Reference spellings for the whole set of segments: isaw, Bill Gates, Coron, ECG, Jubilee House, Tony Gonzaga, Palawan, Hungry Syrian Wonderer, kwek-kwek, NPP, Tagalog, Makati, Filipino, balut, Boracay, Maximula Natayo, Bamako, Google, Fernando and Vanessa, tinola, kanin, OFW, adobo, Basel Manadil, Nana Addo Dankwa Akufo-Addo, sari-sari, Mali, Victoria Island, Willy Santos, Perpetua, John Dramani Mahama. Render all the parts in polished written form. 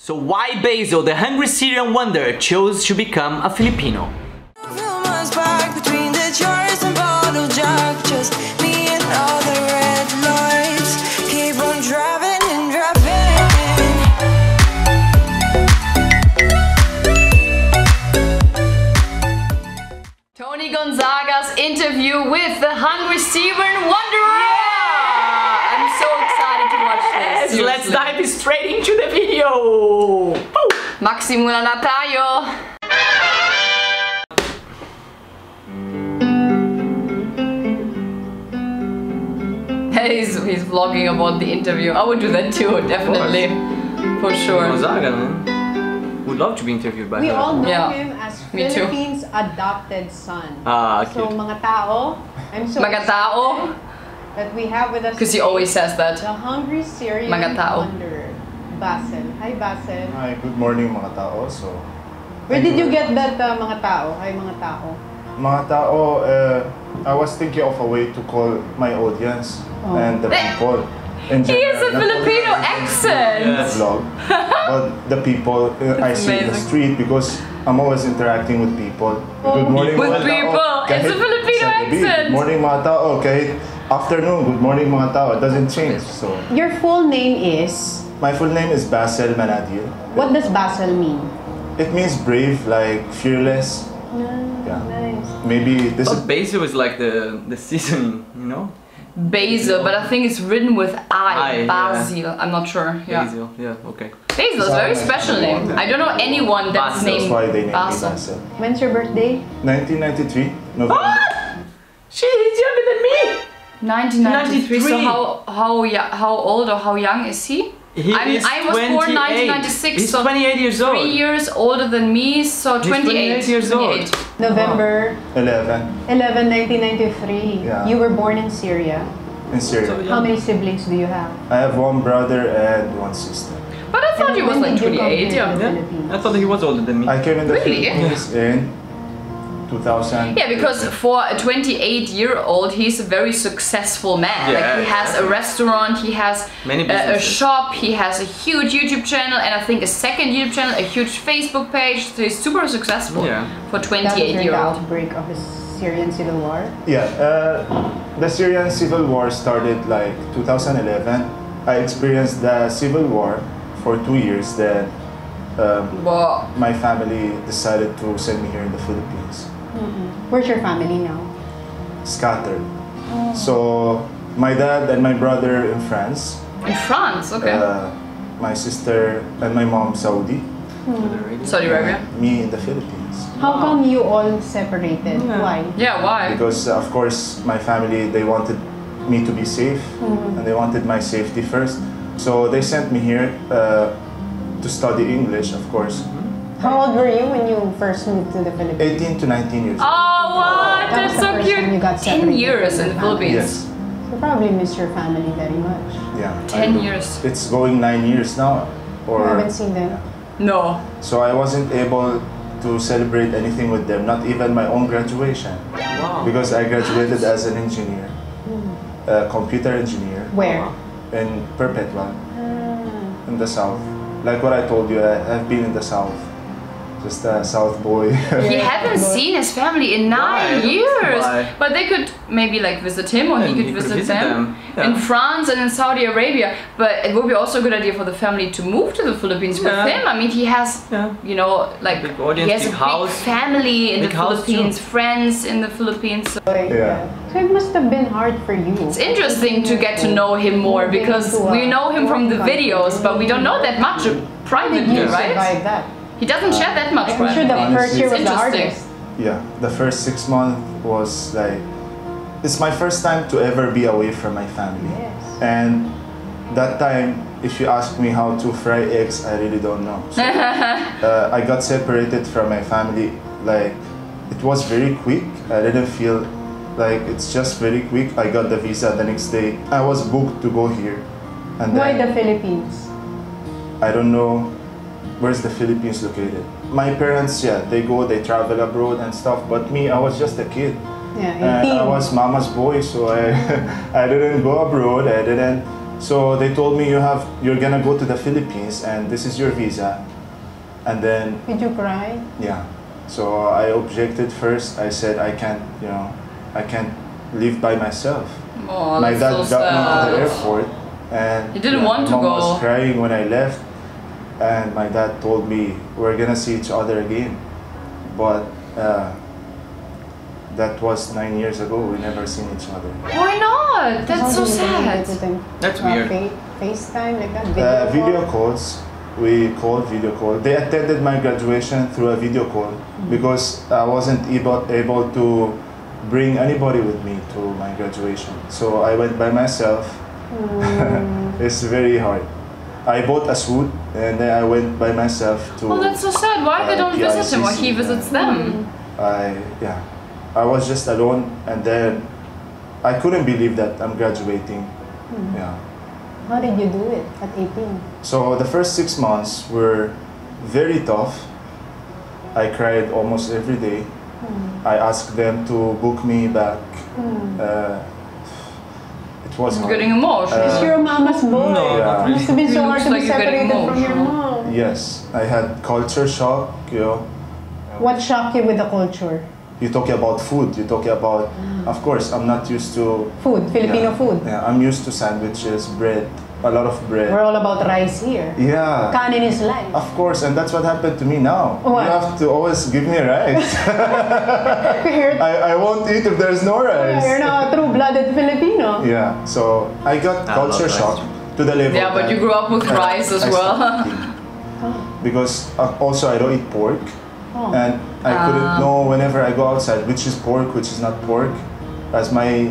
So why Basel, the hungry Syrian wanderer, chose to become a Filipino? Tony Gonzaga's interview with the hungry Syrian wanderer! Yeah! I'm so excited to watch this. Yes, let's dive straight into the video! Maximula Natayo! He's vlogging about the interview. I would do that too, definitely. For sure. Gonzaga, man. Would love to be interviewed by her. We all know him as Philippines' adopted son. Ah, okay. So, mga tao, I'm so excited that we have with us because he always says that. The hungry Syrian wanderer, Basel. Hi, Basel. Hi, good morning, mga tao. So, where did you get that, mga tao? Hi, mga tao. Mga tao, I was thinking of a way to call my audience and the people. He has a Filipino accent! Yes. But the people I see in the street, because I'm always interacting with people. Good morning, with people! It's a Filipino accent! Good morning, mga tao. Kahit afternoon, good morning, mga tao. It doesn't change. So. Your full name is? My full name is Basel Manadil. What does Basel mean? It means brave, like fearless. Yeah. Nice. Maybe this is Basel is like the season, you know? Basel, but I think it's written with I, Basel, yeah. I'm not sure. Yeah. Basel, yeah, okay. Basil is a very special name. I don't know anyone that's named Basel. When's your birthday? 1993, November. What? Shit, he's younger than me! 1993, so how old or how young is he? I was born 1996, he's so 28 years old. 3 years older than me, so 28. He's 28 years old. 28. November 11, 1993. Yeah. You were born in Syria. In Syria. So how many siblings do you have? I have one brother and one sister. But I thought he was like 28. Yeah. I thought he was older than me. I came in the Philippines in 2000. Yeah, because for a 28-year-old, he's a very successful man. Yeah, like he has a restaurant, he has a shop, he has a huge YouTube channel, and I think a second YouTube channel, a huge Facebook page. So he's super successful for 28-year-old. The outbreak of the Syrian civil war. Yeah, the Syrian civil war started like 2011. I experienced the civil war for 2 years. Then my family decided to send me here in the Philippines. Where's your family now? Scattered. So my dad and my brother in France. In France, okay. My sister and my mom Saudi. Saudi Arabia. Me in the Philippines. How come you all separated? Yeah. Why? Yeah, why? Because of course my family, they wanted me to be safe and they wanted my safety first. So they sent me here to study English, of course. How old were you when you first moved to the Philippines? 18 to 19 years old. Oh, wow, that's so cute! You got 10 years in the Philippines. Yes. You probably miss your family very much. Yeah. 10 years. It's going 9 years now. Or you haven't seen them? No. So I wasn't able to celebrate anything with them, not even my own graduation. Wow. Because I graduated as an engineer, a computer engineer. Where? In Perpetua, in the south. Like what I told you, I've been in the south. Just a South boy. You haven't seen his family in 9 years! But they could maybe like visit him, or he could visit them. Yeah. In France and in Saudi Arabia. But it would be also a good idea for the family to move to the Philippines with him. I mean, he has, you know, like big audience, he has a big family in the Philippines, friends in the Philippines. So, so it must have been hard for you. It's interesting to get to know him more, because we know him from the videos, but we don't know that much privately, right? He doesn't share that much. I'm sure the first year was the hardest. Yeah, the first 6 months was like, it's my first time to ever be away from my family. Yes. And that time, if you ask me how to fry eggs, I really don't know. So, I got separated from my family. Like, it was very quick. I didn't feel like it's just very quick. I got the visa the next day. I was booked to go here. And then, why the Philippines? I don't know. Where's the Philippines located? My parents, they go, they travel abroad and stuff. But me, I was just a kid. Yeah, and I was mama's boy, so I didn't go abroad. I didn't So they told me you're gonna go to the Philippines and this is your visa. And then did you cry? Yeah. So I objected first. I said I can't, you know, I can't live by myself. Oh, my dad so got me to the airport and he didn't want to go. Mom was crying when I left and my dad told me we're gonna see each other again. But that was 9 years ago. We never seen each other. Why not? That's so sad. That's weird. FaceTime, like that. Video calls. We called video call. They attended my graduation through a video call because I wasn't able to bring anybody with me to my graduation. So I went by myself. Mm. It's very hard. I bought a suit and then I went by myself to. Oh, that's so sad. Why they don't visit him? Why he visits them? I was just alone, and then I couldn't believe that I'm graduating. Mm. Yeah. How did you do it at 18? So the first 6 months were very tough. I cried almost every day. Mm. I asked them to book me back. Mm. It was getting emotional. It's your mama's boy. No, yeah. It must have been so hard to be separated from your mom. Yes, I had culture shock. You know. What shocked you with the culture? You talk about food, you talk about, of course, I'm not used to... Food, Filipino food. Yeah, I'm used to sandwiches, bread, a lot of bread. We're all about rice here. Yeah. Kanin is life. Of course, and that's what happened to me now. What? You have to always give me rice. I won't eat if there's no rice. You're not a true-blooded Filipino. Yeah, so I got culture shock to the level. Yeah, but you grew up with rice as well. Because also I don't eat pork. Oh. And I couldn't know whenever I go outside which is pork, which is not pork, as my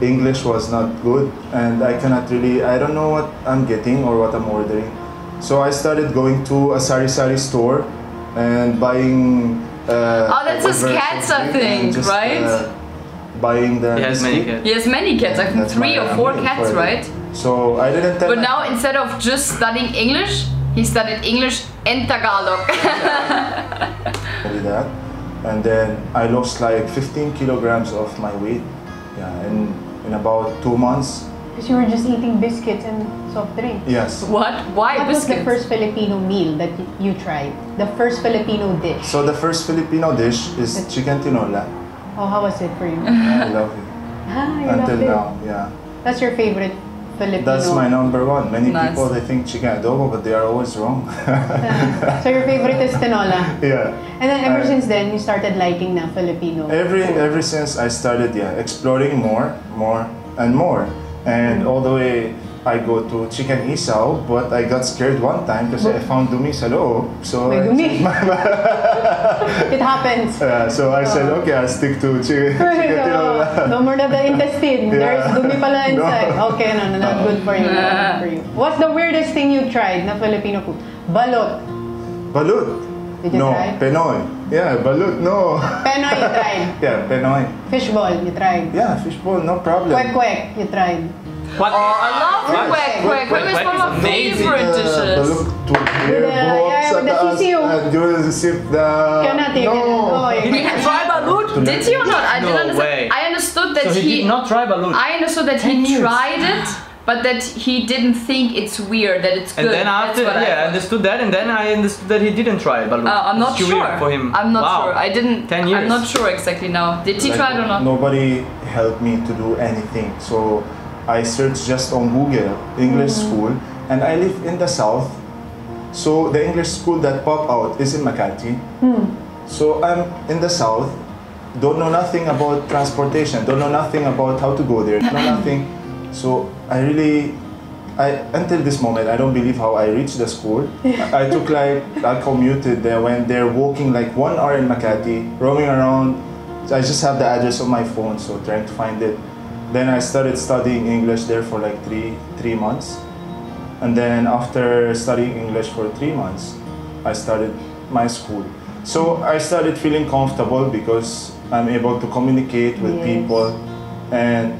English was not good and I cannot really, I don't know what I'm getting or what I'm ordering. So I started going to a sari-sari store and buying... oh, that's a Katsa thing, just, right? Buying the... He has many cats. He has many cats, I think 3 or 4 cats, right? So I didn't tell... But now instead of just studying English, he studied English and Tagalog. That. And then I lost like 15 kilograms of my weight in about 2 months. Because you were just eating biscuits and soft drinks. Yes. What? Why biscuits? What was the first Filipino meal that you tried? The first Filipino dish? So the first Filipino dish is chicken tinola. Oh, how was it for you? I love it. Until now, yeah. That's your favorite? Filipino. That's my number one. Many people, they think chicken adobo, but they are always wrong. So your favorite is tinola. Yeah. And then ever since then, you started liking na Filipino. Ever since I started, exploring more and more. And all the way, I go to chicken isaw, but I got scared one time because I found dumi sa loob. So dumi. It happens. So I said, okay, I'll stick to chicken tinola. No more the intestine. There's dumi pala inside. No. Okay, no, not good for you. Not good for you. What's the weirdest thing you tried na Filipino food? Balut. Balut? Did you try? Pinoy. Yeah, balut, no. Pinoy you tried? Yeah, Pinoy. Fishball you tried? Yeah, fishball, no problem. Kwek-kwek you tried? What? Oh, I love kwek-kwek. It's one of my favorite dishes. Balut to here, brought and you sip the... No! You didn't try balut? Did he or not? I didn't understand. I understood that he did not try balut. I understood that he tried it, but that he didn't think it's weird, that it's good. And then after, I understood that, and then I understood that he didn't try balut. I'm not sure. Weird for him. I'm not sure. I didn't. 10 years. I'm not sure exactly now. Did he try it or not? Nobody helped me to do anything, so... I searched just on Google, English school, and I live in the south, so the English school that popped out is in Makati. So I'm in the south, don't know nothing about transportation, don't know nothing about how to go there, know nothing. So I really, until this moment, I don't believe how I reached the school. I took like, I commuted there, went there, walking like 1 hour in Makati, roaming around. I just have the address on my phone, so trying to find it. Then I started studying English there for like three months. And then after studying English for 3 months, I started my school. So I started feeling comfortable because I'm able to communicate with people. And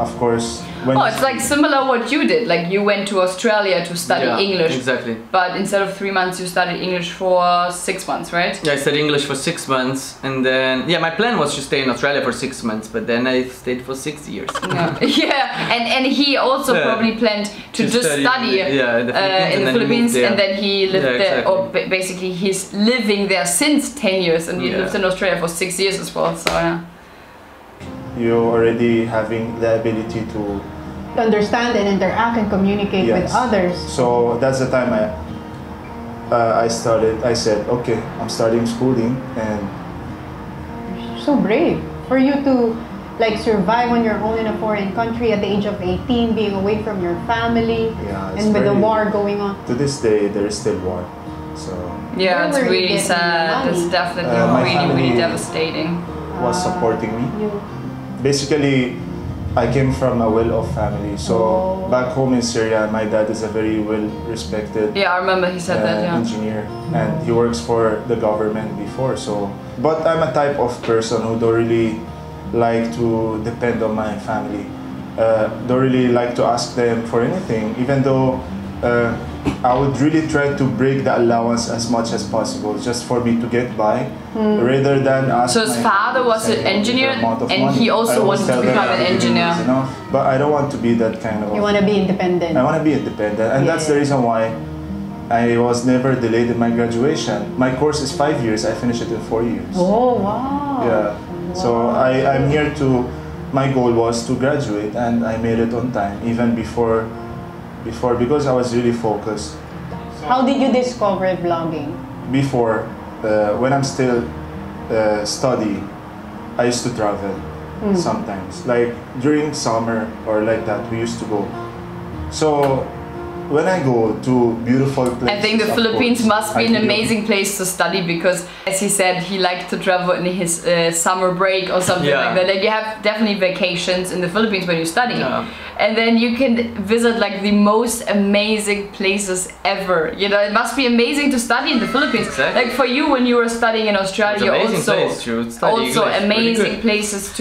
of course, Oh, it's like similar what you did, like you went to Australia to study English. Exactly. But instead of 3 months, you studied English for 6 months, right? Yeah, I studied English for 6 months, and then, yeah, my plan was to stay in Australia for 6 months, but then I stayed for 6 years. Yeah, yeah. And he also probably planned to just study in the Philippines, and then he lived there, or basically he's living there since 10 years, and he lived in Australia for 6 years as well, so yeah. You're already having the ability to understand and interact and communicate with others. So that's the time I started. I said, okay, I'm starting schooling, and you're so brave for you to like survive on your own in a foreign country at the age of 18, being away from your family, and with the war going on. To this day, there is still war. So yeah, it's really sad. It's definitely really devastating. Was supporting me. Basically, I came from a well-off family, so back home in Syria, my dad is a very well-respected I remember he said that, engineer, and he works for the government before, so... But I'm a type of person who don't really like to depend on my family. Don't really like to ask them for anything, even though I would really try to break the allowance as much as possible, just for me to get by, rather than ask. So his father was an engineer, and he also wanted to become an engineer. But I don't want to be that kind of. You want to be independent. I want to be independent, and that's the reason why I was never delayed in my graduation. My course is 5 years. I finished it in 4 years. Oh wow! Yeah. Wow. So I'm here to. My goal was to graduate, and I made it on time, even before because I was really focused. How did you discover vlogging? Before, when I'm still studying, I used to travel sometimes. Like during summer or like that, we used to go. So when I go to beautiful places... I think the Philippines must be an amazing place to study because, as he said, he liked to travel in his summer break or something like that. Like you have definitely vacations in the Philippines when you study. Yeah. And then you can visit like the most amazing places ever. You know, it must be amazing to study in the Philippines. Exactly. Like for you, when you were studying in Australia, amazing places to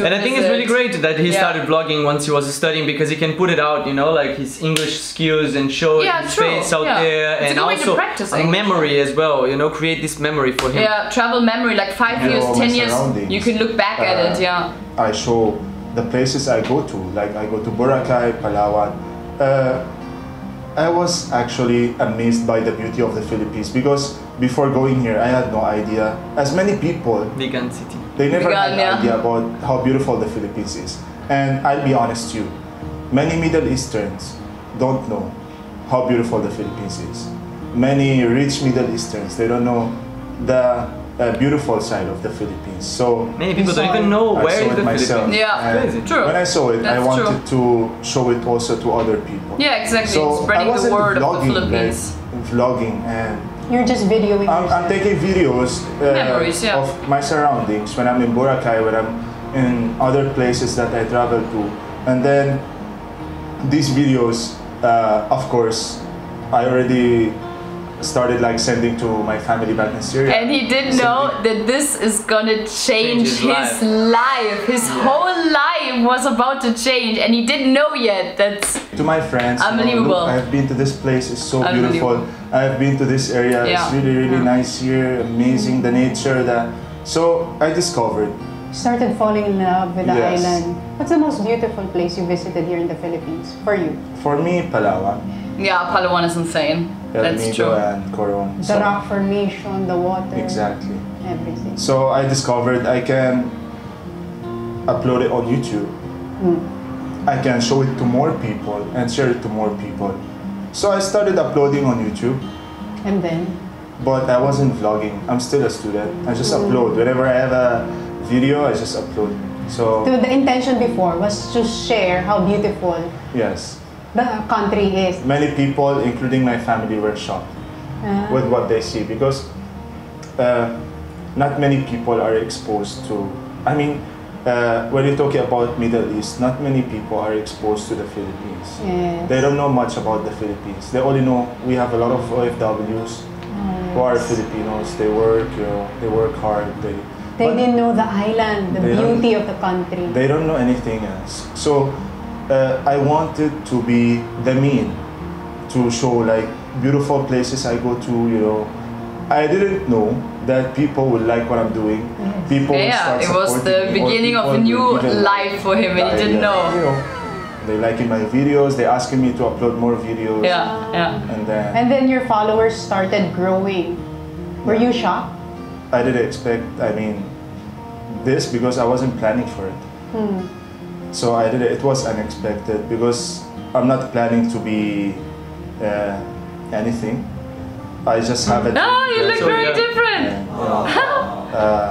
visit. I think it's really great that he started vlogging once he was studying because he can put it out, you know, like his English skills and show space out there, it's and also a memory as well, you know, create this memory for him. Yeah, travel memory, like 5 years, 10 years, you can look back at it, I show the places I go to, like I go to Boracay, Palawan. I was actually amazed by the beauty of the Philippines because before going here, I had no idea. As many people, they never had an idea about how beautiful the Philippines is. And I'll be honest to you, many Middle Easterns don't know how beautiful the Philippines is. Many rich Middle Easterns, they don't know the beautiful side of the Philippines. So many people don't even know where is the Philippines. Yeah, true. When I saw it, I wanted to show it also to other people. Yeah, exactly. So spreading the word of the Philippines. Vlogging and you're just videoing. I'm taking videos of my surroundings when I'm in Boracay, when I'm in other places that I travel to, and then these videos. Of course, I already started like sending to my family back in Syria. And he didn't know that this is gonna change his life. His whole life was about to change and he didn't know yet. That's to my friends, unbelievable. Oh, look, I've been to this place, it's so beautiful. I've been to this area, it's really, really nice here, amazing, the nature. So I discovered. Started falling in love with the island. What's the most beautiful place you visited here in the Philippines for you? For me, Palawan. Yeah, Palawan is insane. That's true. And Coron. The rock formation, the water. Exactly. Everything. So I discovered I can upload it on YouTube. I can show it to more people and share it to more people. So I started uploading on YouTube. And then? But I wasn't vlogging. I'm still a student. I just upload whenever I have a video, I just upload. So the intention before was to share how beautiful the country is. Many people, including my family, were shocked with what they see because not many people are exposed to, I mean, when you're talking about Middle East, not many people are exposed to the Philippines. They don't know much about the Philippines. They only know we have a lot of OFWs who are Filipinos. They work, you know, they work hard. They didn't know the island, the beauty of the country. They don't know anything else. So I wanted to be the mean, to show like beautiful places I go to, you know. I didn't know that people will like what I'm doing. People will start supporting. It was the beginning of a new life for him, and he didn't know. You know, they liking my videos, they asking me to upload more videos. Yeah, yeah. And then your followers started growing. Were you shocked? I didn't expect, I mean, this, because I wasn't planning for it. So I did it was unexpected, because I'm not planning to be anything. I just have it. No, you look very different.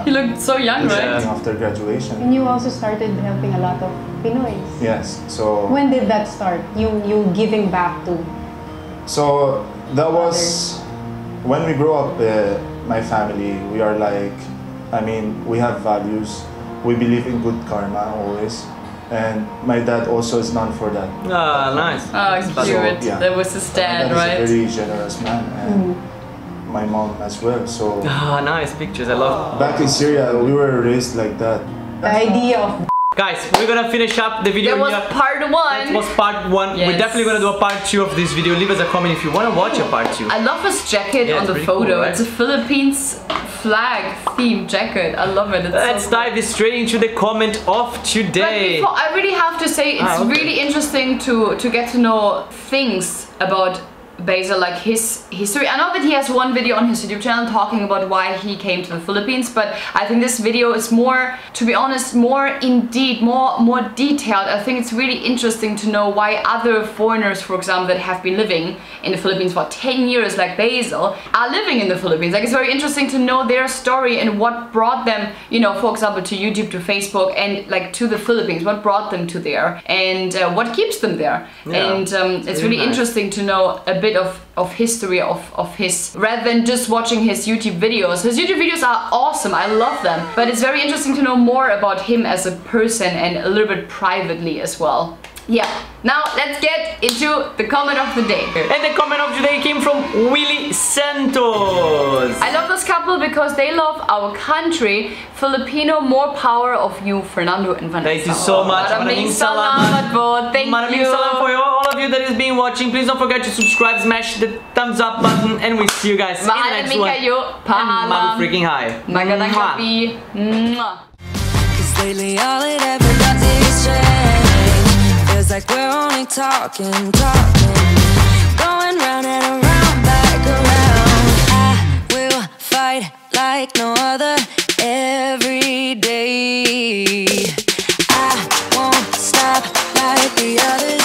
You looked so young, right? After graduation. And you also started helping a lot of Pinoys. Yes. So when did that start? You giving back to? So that was when we grew up. My family, we are like, I mean, we have values. We believe in good karma always, and my dad also is known for that. Ah, nice. Oh, cute. So, yeah. That was his dad, right? He's a very generous man, and my mom as well. So nice pictures. I love. Back in Syria, we were raised like that. The idea of. Guys, we're gonna finish up the video here. That was part one. That was part one. Yes. We're definitely gonna do a part two of this video. Leave us a comment if you wanna watch a part two. I love his jacket on the photo. Cool, right? It's a Philippines flag theme jacket. I love it. It's Let's dive straight into the comment of today. But before, I really have to say, it's really interesting to get to know things about Basel, like his history. I know that he has one video on his YouTube channel talking about why he came to the Philippines, but I think this video is more, to be honest, more detailed. I think it's really interesting to know why other foreigners, for example, that have been living in the Philippines for 10 years, like Basel, are living in the Philippines. Like, it's very interesting to know their story and what brought them, you know, for example, to YouTube, to Facebook, and like to the Philippines. What brought them to there, and what keeps them there. Yeah, and it's really interesting to know a bit of history of his, rather than just watching his YouTube videos. His YouTube videos are awesome, I love them, but it's very interesting to know more about him as a person and a little bit privately as well. Yeah, now let's get into the comment of the day. And the comment of today came from Willy Santos. I love this couple because they love our country. Filipino, more power of you, Fernando and Vanessa. Thank you so much. Maraming salamat po. Thank you. Salam for all of you that is being watching. Please don't forget to subscribe, smash the thumbs up button, and we'll see you guys in the next one. Mahal freaking high. Magandang happy. Cause lately all it ever does is change. Feels like we're only talking, going round and around, back around. I will fight like no other every day. I won't stop like the others.